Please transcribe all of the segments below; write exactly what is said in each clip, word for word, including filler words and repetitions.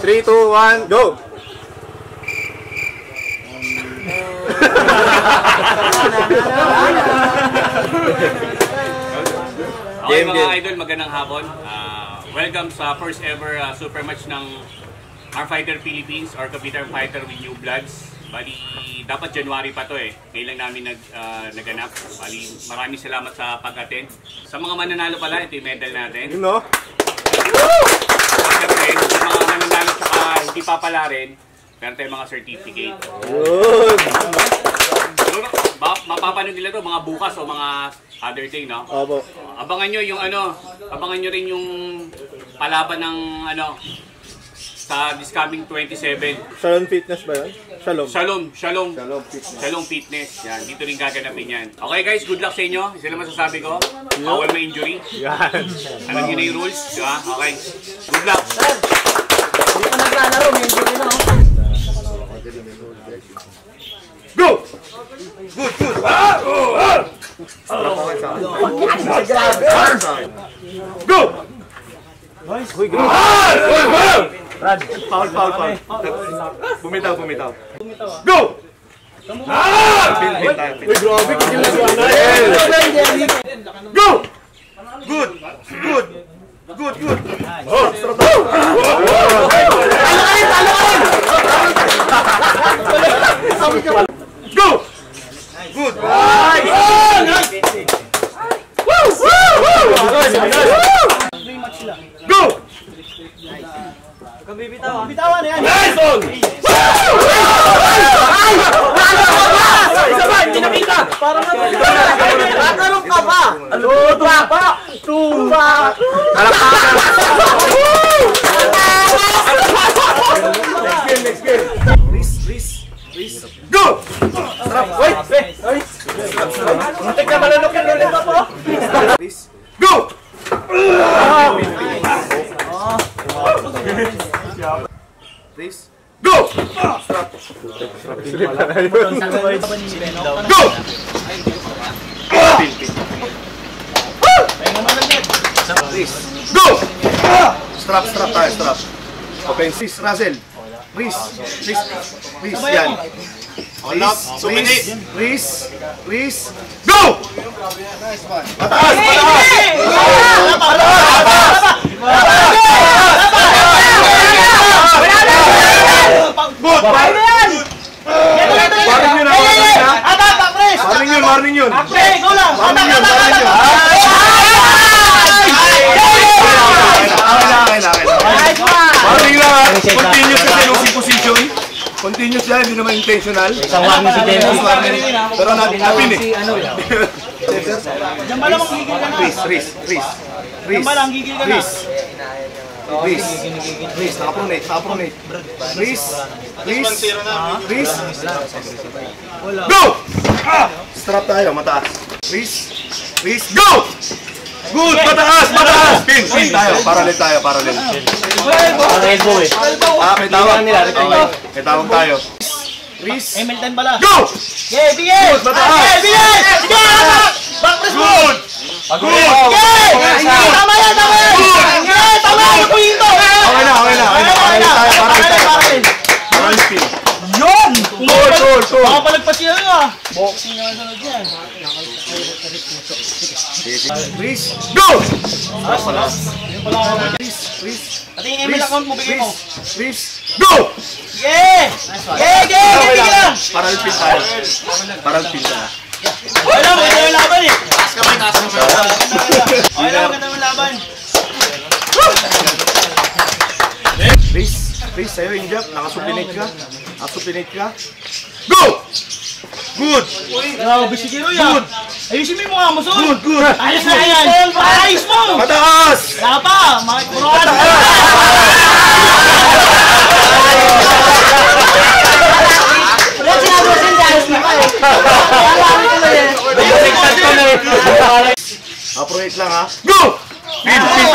three, two, one, go! Okay mga idol, magandang hapon. Uh, welcome sa first ever uh, super match ng Mar Fighter Philippines or Kapitang Fighter with NewBloodz. Bali, dapat January pa to eh. Ngayon lang namin nag, uh, naganap. Bali, maraming salamat sa pag-attend. Sa mga mananalo pala, ito yung medal natin. You know? Siyempre, sa mga mananalo sa uh, hindi pa pala rin, meron tayong mga certificate. Good! Mapapanood nila to mga bukas o mga other thing, no? Opo. Abangan nyo yung ano, abangan nyo rin yung palaban ng ano, sa this coming twenty-seven. Shalom Fitness ba yun? Shalom. Shalom. Shalom. Shalom Fitness. Shalom Fitness. Yan. Dito rin gaganapin yan. Okay guys, good luck sa inyo. Isa naman sasabi ko. Bawal may injury. Yan. Alam nyo na yung rules. Diba? Okay. Good luck. Hindi ko naglalaro. May injury na. Go! Good, good. Ah! Oh! Ah! Go! Nice. Ah! Go! Run! Foul, foul, foul. Bumitaw, bumitaw. Go! Ah! Uy, grabe, kinilagyan na yun! Go! Good! Good! Good, good! Oh! Talakayin! Talakayin! Go! Good! Woo! Woo! Woo! Go! Kami bitawan. Bitawan yan. Nice one! Ay! Isa ba? Hindi nakita. Parang natanong ka pa. Tupa pa. Tupa. Next game, next game. Riz, Riz, Riz. Go! Sarap. Wait, wait. Matik na malanok yan ulit ako. Riz. Go! Please go! Strap! Go! Please go! Strap, strap tayo, strap. Okay, please, Russell. Please, please, please, yan. Please, please, please, go! Pataas, pataas! Warning yun. Okay, go lang. Warning yun, warning yun. Warning lang. Continuous kasi yung position. Continuous yan, hindi naman intentional. Isang warning si Dennis. Pero napin eh. Jamba lang gigil ka na. Riz, Riz, Riz. Jamba lang gigil ka na. Riz, Riz, Riz. Nakaprunate, nakaprunate. Riz, Riz, Riz. Go! Strap tayo, mataas. Please, please, go! Good, mataas, mataas! Pin, pin tayo, paralel tayo, paralel. Elbow eh. Ah, may tawag. May tawag tayo. Please, go! Yeah, bigay! Good, mataas! Bigay! Bigay! Back press mo! Good! Good! Bigay! Tama yan, tama yan! Good! Tama yan, nakuhin to! Okay na, okay na, okay na. Paralel tayo, paralel tayo, paralel. Paralel pin. Yun! Good, good, good. Baka palagpasiyan nga. Boxing naman sa loob yan. Please, go! Please, please. At yung email account mo, bigay mo. Please, go! Yeah! Yeah, yeah, yeah! Parang pin tayo. Parang pin tayo. Wala, maganda yung laban eh. Taas ka ba, taas ka ba? Wala, maganda yung laban. Please, please, sa'yo yung jump. Nakasupinate ka. Nakasupinate ka. Go! Good! Grabe si Kiro yan! Ayusin mo yung mukha mo, Sol! Good, good! Ayos na yan! Ayos mo! Mataas! Kaya pa! Mataas! Wala sinabi ko sila, ayos na kayo! Approach lang ha! Go! Pin! Pin!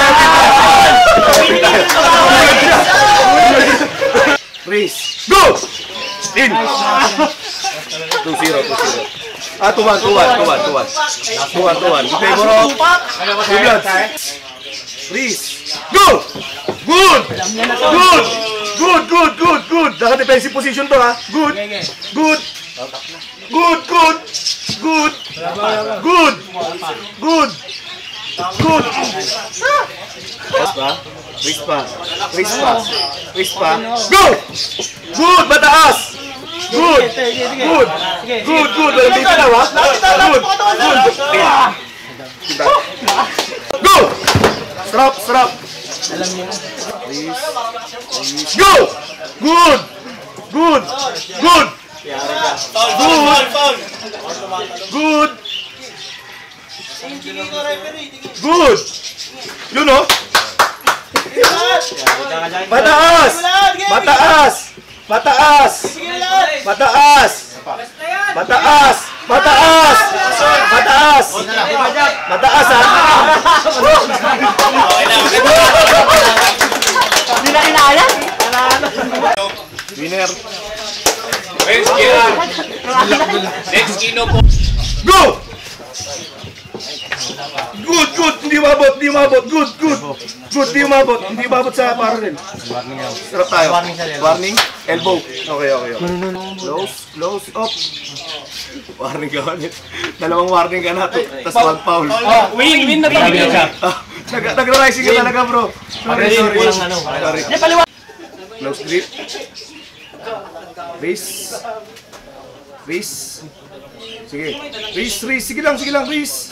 Pin! Race! Go! Pin! two zero, two zero. Ah, two one, two one, two one, two one. two one, two one. In favor of NewBloodz. Please, go! Good! Good! Good! Good, good, good, good. Naka defensive position to, ha. Good. Good. Good, good. Good. Good. Good. Good. Rispa. Rispa. Rispa. Rispa. Go! Good, mataas. Good. Good. Good, good. Dito na, ha. Good. Good. Go! Strap, strap. Alam niyo. Go! Good! Good! Good! Good! Good! You know? Mataas! Mataas! Mataas! Mataas! Mataas! Mataas! Mataas! Mataas, ha? Hindi na inaayan? Winner! Next kino! Next kino po! Go! Good! Good! Hindi mabot! Hindi mabot! Good! Good! Good! Hindi mabot! Hindi mabot sa parallel! Warning out! Sarap tayo! Warning! Elbow! Okay! Okay! Close! Close! Up! Warning ka ulit! Dalawang warning ka na ito! Tapos one foul! Win! Win na ito! Nag-rising ka talaga, bro! Sorry! Sorry! Close grip! Race! Race! Sige! Race! Race! Sige lang! Sige lang! Race!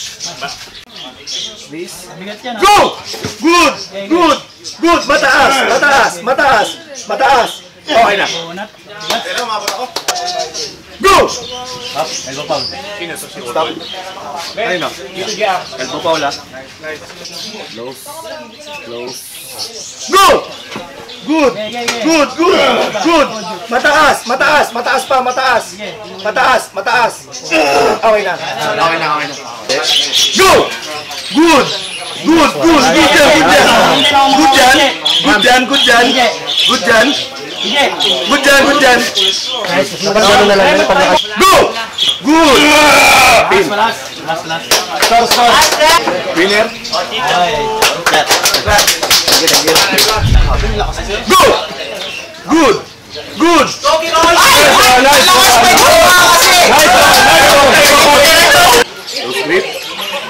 Please! Go! Good! Good! Good! Mataas! Mataas! Mataas! Mataas! Okay na. Go! Up, elbow foul. Stop. Ayun na. Elbow foul, ha. Close. Close. Go! Good! Good! Good! Good! Mataas! Mataas! Mataas pa! Mataas! Mataas! Mataas! Okay na. Okay na. Okay na. Go! Good! Good! Good! Good yan! Good yan! Good yan! Good yan! Good yan! Good job, good job. Go! Good! Pin. Score, score. Winner. Go! Good! Good! Nice one! Low grip.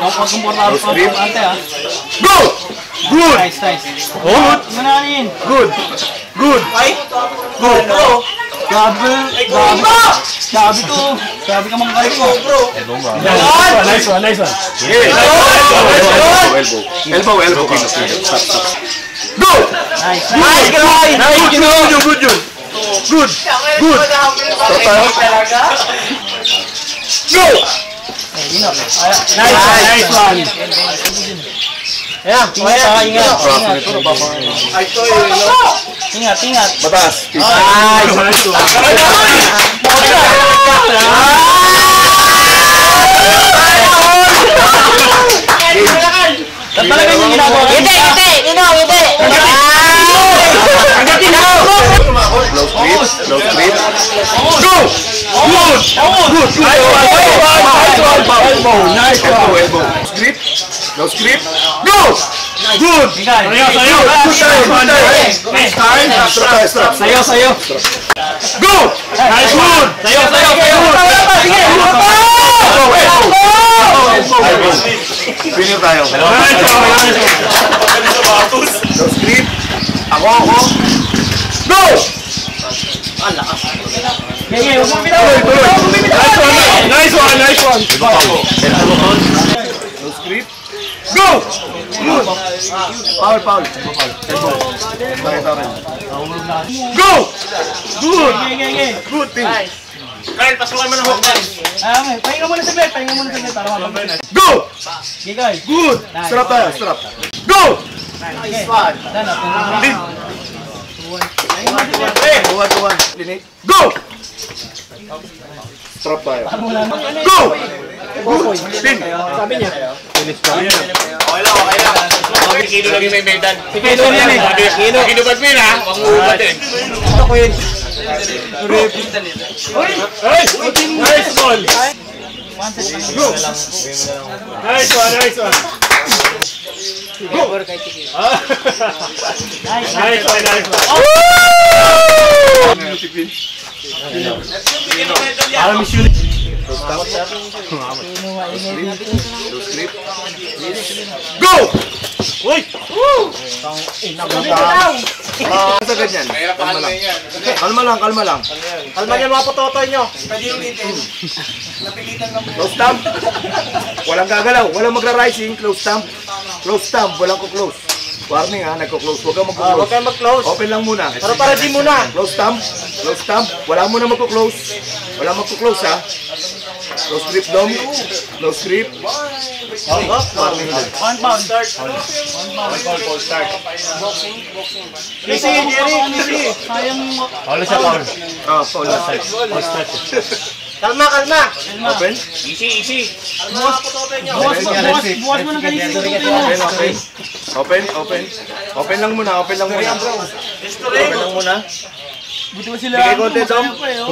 Low grip. Go! Good! Good! Good! Good! Good! Gabi! Gabi! Gabi ko! Gabi ka mga kayo ko! Nice one! Nice one! Elbow! Elbow! Go! Nice! Good! Good! Good! Good! Good! Good! Go! Nice one! Ya, ingat, ingat. Ingat, ingat. Batas. Ay, no script. Go! Good! Sayo, sayo! Good time! Time! Stop, stop! Sayo, sayo! Go! Nice one! Sayo, sayo! Sige! Go! Go! Go! Finish tayo! No script! Ako, ako! Go! Ang lakas! Sige, huwag mo pinawa! Nice one! Nice one! No script! Go! Good! Foul, foul. Go! Good! Good thing. Kyle, pasukan mo ng hook time. Pahinga muna sa bed. Pahinga muna sa bed. Go! Good! Strap tayo, strap. Go! Nice one. Nice one. Tuhan, Tuhan. Lini. Go! Strap tayo. Go! Go! Lin! Sabi niya. Okay lang, okay lang. Okay, Kino lagi may medan. Si Kino niya eh. Kino. Kino ba't min ha? Huwag uubat eh. Ito ko yun. Uy! Uy! Nice ball! Go! Nice one, nice one. Go! Nice one, nice one. Music win. Alam is yun. Go! Uy! Sa ganyan. Kalma lang, kalma lang. Kalma yan mga pototoy nyo. Close thumb. Walang gagalaw. Walang magra-rising. Close thumb. Close thumb. Walang ko-close. Warning ha, nagko-close. Huwag kang mag-close. Huwag kang mag-close. Open lang muna. Para para di muna. Close thumb. Close thumb. Wala muna magko-close. Wala magko-close ha. Close grip dom. Close grip. Hold up. Warning lang. One pound. Start. One pound. Start. Boxing. Boxing. Easy. Easy. Sayang. Paulo sa power. Ah, Paulo sa power. Kalma, kalma. Open. Easy, easy. Buwas, buwas, buwas, buwas mo ng kalising. Open, open. Open, open. Open lang muna, open lang muna. Open lang muna. Buti mo sila. Sige, konti, Tom.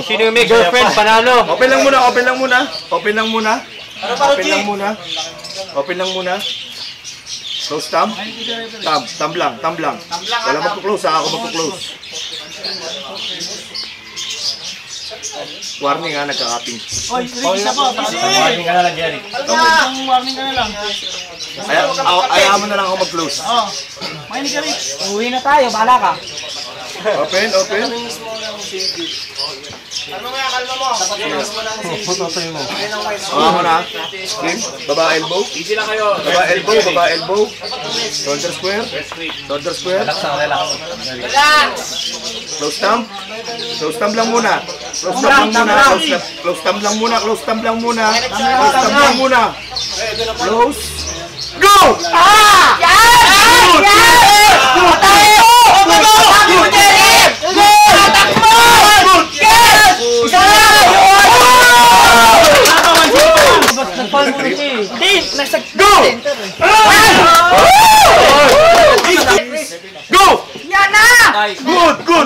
Sino yung may girlfriend, panalo. Open lang muna, open lang muna. Open lang muna. Open lang muna. Open lang muna. Close thumb. Thumb, thumb lang, thumb lang. Wala magkuklose, ha? Ako magkuklose. Warning ha, nagka-capping. Oy, isa po. Warning ka na lang, Jerry. Warning ka na lang. Ayaw mo na lang ako mag-close. Oo. Makinig ka rin. Uwi na tayo, bahala ka. Open, open. Kalma mo yan, kalma mo. Putotoy mo. Baba mo na. Baba elbow. Easy lang kayo. Baba elbow, baba elbow. Shoulder square. Shoulder square. Relax lang, relax. Relax! Close thumb. Close thumb lang muna. Close thumb lang muna. Close thumb lang muna. Close thumb lang muna. Close thumb lang muna. Close. Go! Ah! Yes! Yes! Patayo! Patayo! Go! Tatakbo! Yes! Isa lang! Go! Go! Yan na! Good! Good!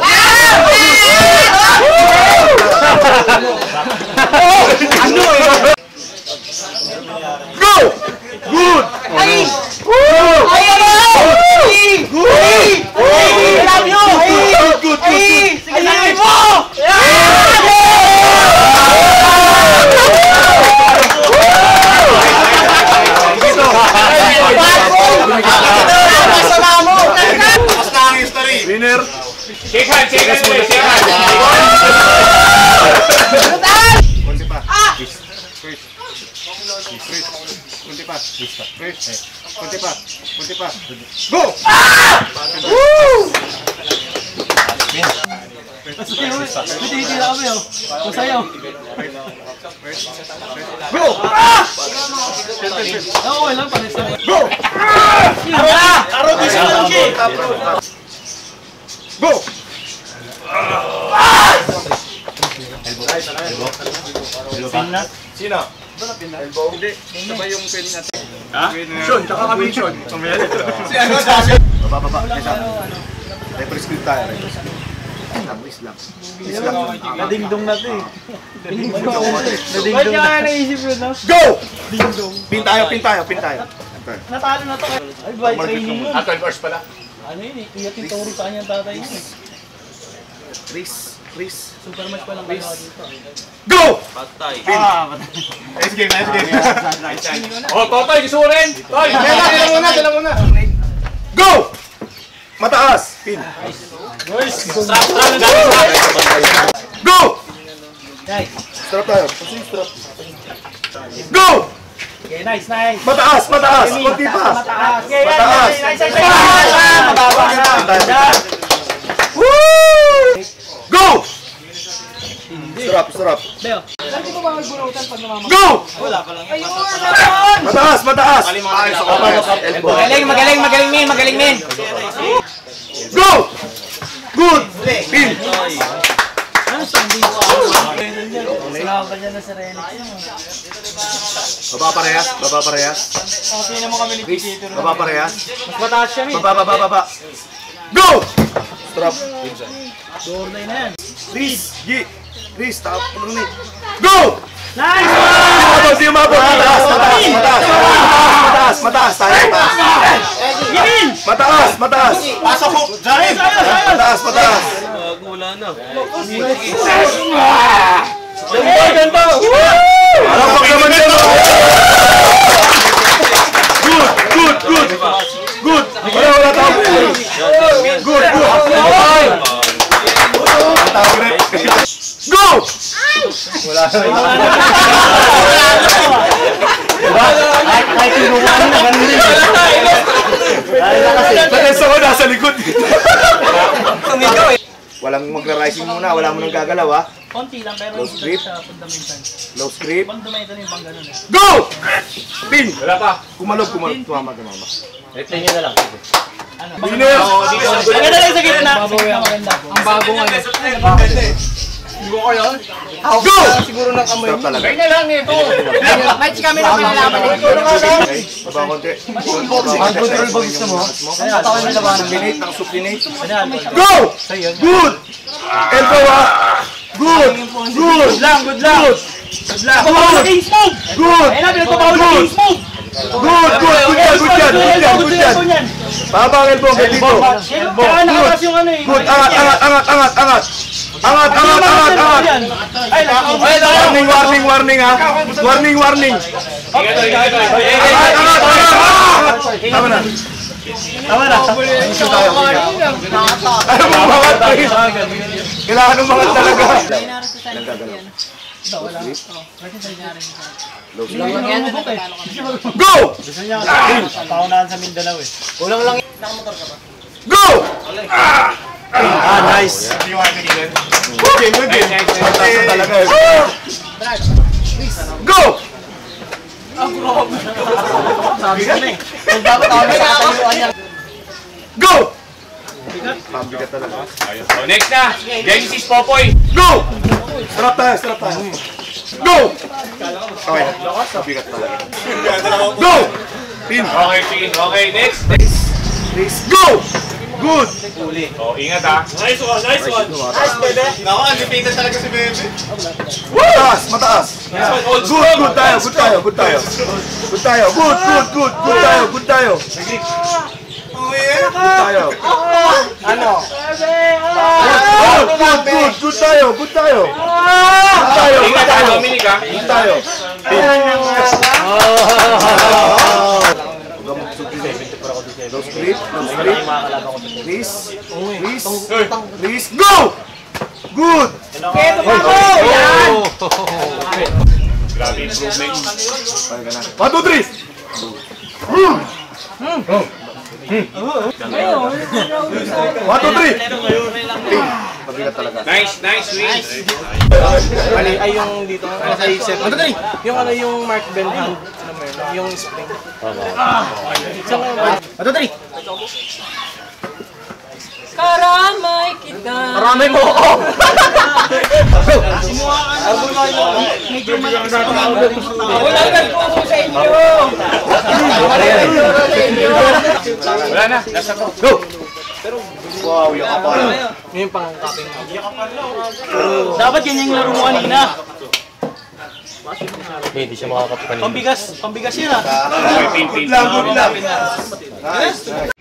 Go! Good! Ay! Ay! Ay! Good! I love you! Good! Good! Good! Sige mo! Winner! Shake hand! Shake hand! Shake hand! Kunti pa. Kunti pa. Kunti pa. Kunti pa. Kunti pa. Go! Go! Go! Go! Go! Go! Ah! Ah! Elbow. Elbow. Elbow. Pin na? Sino? Doon na pin na? Elbow? Hindi. Sabay yung pin natin. Ha? Sean. Saka kami Sean. Pamilya. Si ano? Baba, baba. Isa. Represcript tayo. Islam. Islam. Nadingdong natin eh. Nadingdong. Ba't nga naisip yun na? Go! Dingdong. Pin tayo, pin tayo, pin tayo. Natalo na to. Ay, by training yun. Ah, twelve hours pala. Ano yun eh, kaya titoro saan yung tatay yun eh. Chris, Chris. Supermatch pa lang kayo dito. Go! Patay. Ah, patay. Nice game, nice game. Oh, Totoy, gusto mo rin! Toy! Dala muna, dala muna! Go! Mataas! Pin. Nice! Strap, strap, strap! Go! Strap tayo. Go! Okay, nice, nice. Mataas, mataas. Kunti pa. Mataas. Mataas. Mababa na. Woo! Go! Sarap, sarap. Go! Mataas, mataas. Magaling, magaling, magaling min, magaling min. Go! Good! Pin! Baba parehas, baba parehas. Okay na mo kami ni Tito. Baba parehas. Mas mataas siya ni. Baba, baba, baba. Go! Strap. Door na yan. Please, G. Please, stop. Go! Nice! Mataas, mataas, mataas, mataas, mataas. Mataas, mataas. Pasok ko. Mataas, mataas. Mataas. Wala na. Dembo, dembo. Alapak naman dembo. Good, good, good. Good. Wala, wala tao. Good, good. Go! Wala na. Diba? Ay, tinuha na naman din. Dahil na kasi. Panesa ko nasa likod. Walang magra-rising muna. Wala mo nang gagalaw, ha? Konti lang pero yung grip sa fundamental. Low grip. Fundamental yung bang ganun eh. Go! Pin! Wala pa. Kumalog, kumalog. Tumama, tumama. Ito nyo na lang. Ano? Binis! Lagyan na lang sa gilin na. Ang bago nga yun. Ang bago nga yun. Go! Go! Siguro ng kamay. Gaya na lang ito. Match kami na kanalaman. Baba konti. Ang control ba gusto mo? Atawin na labanan. Suplinate, ang suplinate. Go! Good! Elbow ha! Good! Good lang! Good lang! Good lang! Good! Good! Ayun na, pinagpapawal na Kings Move! Good! Good! Good yan! Good yan! Good yan! Babang elbow! Elbow! Good! Angat! Angat! Angat! Angat! Angat! Angat! Angat! Angat! Angat! Warning! Warning! Warning ha! Warning! Warning! Angat! Angat! Angat! Tama na! Tama na! Gusto tayo! Ano mo bangat? Kailangan mo bangat talaga! Go! Paunahan sa Mindanao eh. Ulang lang. Nakamotor ka ba? Go! Ah, nice! Good game, good game. Matasan talaga eh. Go! Sabi ka na eh. Pagbago tao na sa kayuan niya. Go! Mabigat talaga. Next na! Genesis Popoy! Go! Strap tayo, strap tayo. Go! Okay. Mabigat talaga. Go! Pin! Okay, pin. Okay, next. Please, go! Good! Oh, ingat ha. Nice one, nice one. Nice, bebe. Naku, undefeated talaga si bebe. Mataas, mataas. Good, good tayo, good tayo, good tayo. Good tayo, good, good, good. Good tayo, good tayo. Good tayo. Ano? Good, good, good. Good tayo, good tayo. Good tayo, good tayo. Good tayo. Low split, low split. Please, please, please, go! Good! Ito pa ko! Yan! Grabe improvement. One, two, three! One, two, three! Pabigat talaga. Nice, nice, nice. Ay, yung dito. Ano sa isip? One, two, three! Yung ano yung Mark Bell hand. Yung spring. Ato, tari! Karamay kita! Karamay mo ako! Medyo malakas ko na ulit. Wala na po sa inyo! Wala na! Nasa to! Go! Wow, yakapal! Ngayon pangangkapin mo. Dapat ganyan yung laro mo kanina. Hindi siya makakapit kanina. Pambigas, pambigas yun ah. Good lang, good lang. Nice.